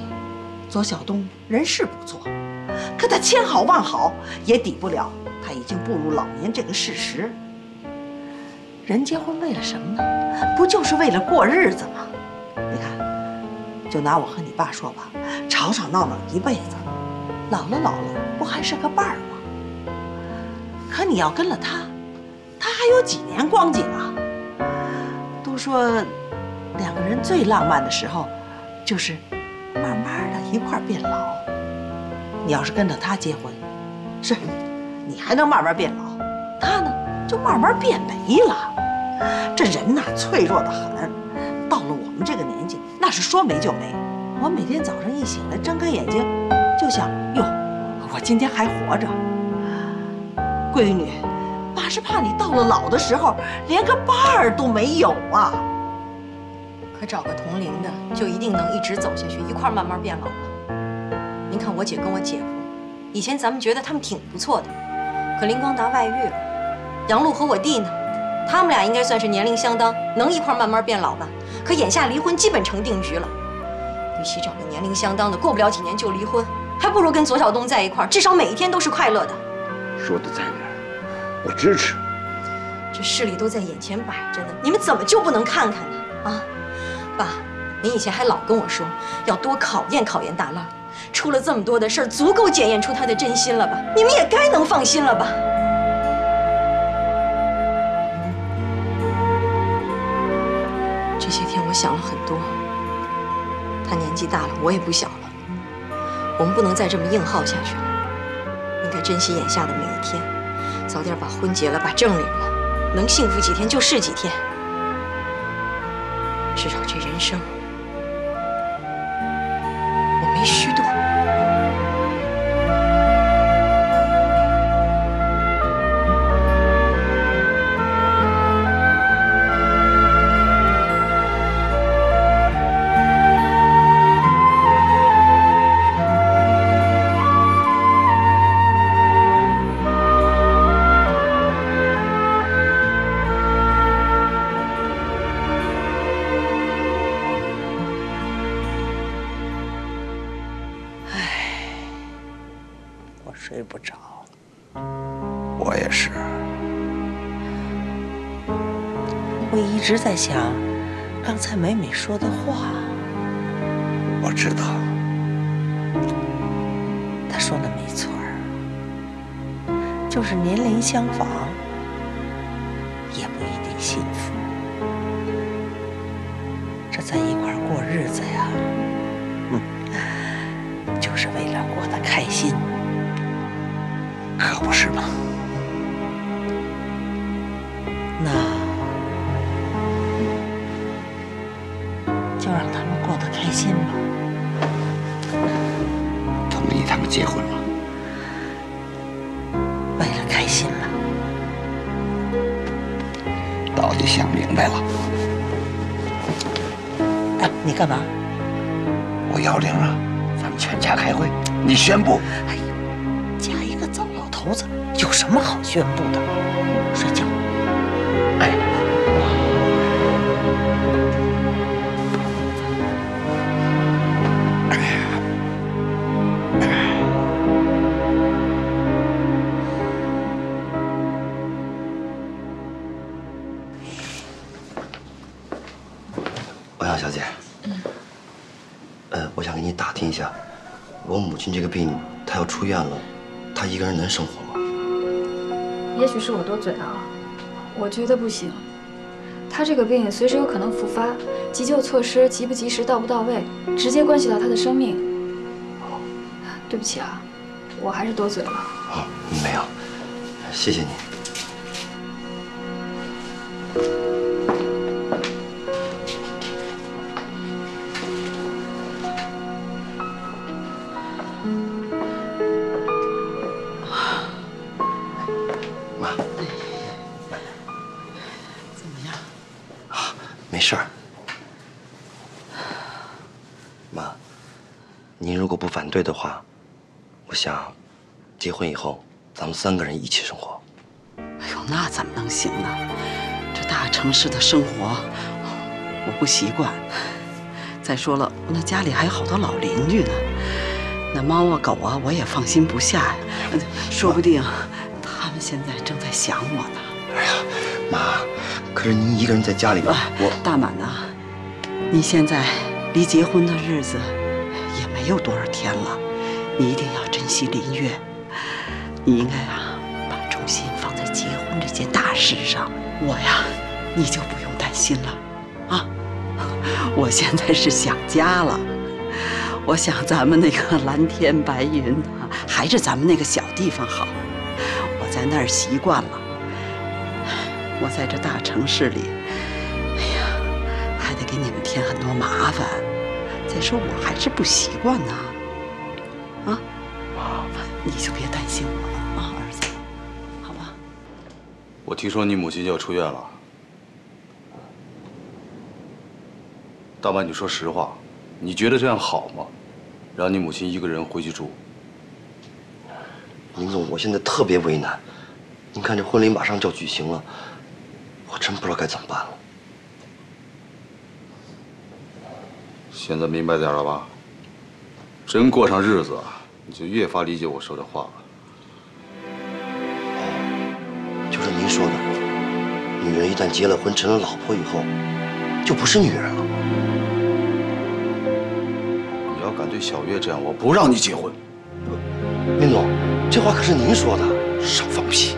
左小东人是不错，可他千好万好也抵不了他已经步入老年这个事实。人结婚为了什么呢？不就是为了过日子吗？你看，就拿我和你爸说吧，吵吵闹闹一辈子，老了。 不还是个伴儿吗？可你要跟了他，他还有几年光景啊？都说两个人最浪漫的时候，就是慢慢的一块儿变老。你要是跟着他结婚，是，你还能慢慢变老，他呢就慢慢变没了。这人呐，脆弱的很，到了我们这个年纪，那是说没就没。我每天早上一醒来，睁开眼睛就想，哟。 我今天还活着，闺女，爸是怕你到了老的时候连个伴儿都没有啊。可找个同龄的，就一定能一直走下去，一块儿慢慢变老吗？您看我姐跟我姐夫，以前咱们觉得他们挺不错的，可林光达外遇了，杨璐和我弟呢，他们俩应该算是年龄相当，能一块儿慢慢变老吧？可眼下离婚基本成定局了，与其找个年龄相当的，过不了几年就离婚。 还不如跟左小东在一块儿，至少每一天都是快乐的。说的在理儿，我支持。这事理都在眼前摆着呢，你们怎么就不能看看呢？啊，爸，您以前还老跟我说要多考验考验大浪，出了这么多的事儿，足够检验出他的真心了吧？你们也该能放心了吧？ 这些天我想了很多，他年纪大了，我也不小了。 我们不能再这么硬耗下去了，应该珍惜眼下的每一天，早点把婚结了，把证领了，能幸福几天就是几天。至少这人生，我没虚度。 睡不着，我也是。我一直在想刚才美美说的话。我知道，她说的没错儿，就是年龄相仿，也不一定幸福。这在一块儿过日子呀，就是为了过得开心。 可不是吗？那就让他们过得开心吧。同意他们结婚吗？为了开心嘛。早就想明白了。哎，你干嘛？我摇铃啊！咱们全家开会，你宣布。哎呦，家一个糟。 头子有什么好宣布的？睡觉。哎，欧阳小姐，我想给你打听一下，我母亲这个病，她要出院了。 他一个人能生活吗？也许是我多嘴啊，我觉得不行。他这个病随时有可能复发，急救措施及不及时、到不到位，直接关系到他的生命。哦，对不起啊，我还是多嘴了。哦，没有，谢谢你。 对的话，我想，结婚以后咱们三个人一起生活。哎呦，那怎么能行呢？这大城市的生活我不习惯。再说了，我那家里还有好多老邻居呢，那猫啊狗啊我也放心不下呀，说不定他们现在正在想我呢。哎呀，妈，可是您一个人在家里边，大满呢？你现在离结婚的日子也没有多少天了，你一定要珍惜林月。你应该啊，把重心放在结婚这件大事上。我呀，你就不用担心了啊。我现在是想家了，我想咱们那个蓝天白云啊，还是咱们那个小地方好。我在那儿习惯了，我在这大城市里，哎呀，还得给你们添很多麻烦。再说我还是不习惯呢。啊，你就别担心我了啊，儿子，好吧？我听说你母亲就要出院了。 大满，你说实话，你觉得这样好吗？让你母亲一个人回去住。林总，我现在特别为难。您看，这婚礼马上就要举行了，我真不知道该怎么办了。现在明白点了吧？真过上日子，你就越发理解我说的话了。哦，就是您说的，女人一旦结了婚，成了老婆以后，就不是女人了。 你要敢对小月这样，我不让你结婚。林总，这话可是您说的，少放屁！